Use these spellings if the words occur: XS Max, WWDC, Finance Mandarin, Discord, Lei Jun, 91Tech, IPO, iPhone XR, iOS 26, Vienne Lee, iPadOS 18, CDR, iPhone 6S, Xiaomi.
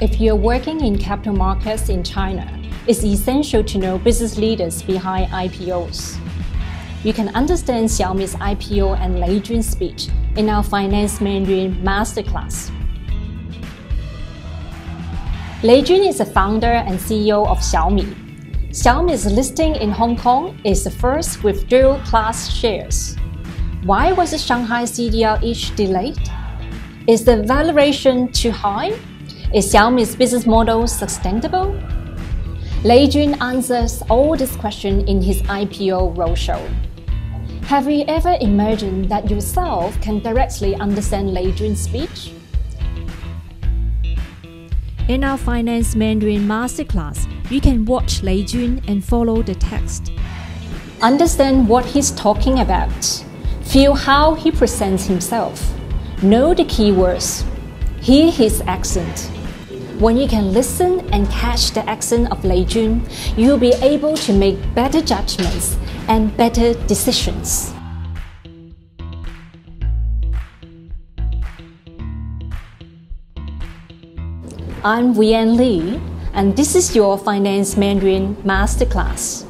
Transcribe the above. If you're working in capital markets in China, it's essential to know business leaders behind IPOs. You can understand Xiaomi's IPO and Lei Jun's speech in our Finance Mandarin Masterclass. Lei Jun is the founder and CEO of Xiaomi. Xiaomi's listing in Hong Kong is the first with dual-class shares. Why was the Shanghai CDR each delayed? Is the valuation too high? Is Xiaomi's business model sustainable? Lei Jun answers all these questions in his IPO roadshow. Have you ever imagined that yourself can directly understand Lei Jun's speech? In our Finance Mandarin Masterclass, you can watch Lei Jun and follow the text. Understand what he's talking about. Feel how he presents himself. Know the keywords. Hear his accent. When you can listen and catch the accent of Lei Jun, you'll be able to make better judgments and better decisions. I'm Vienne Lee, and this is your Finance Mandarin Masterclass.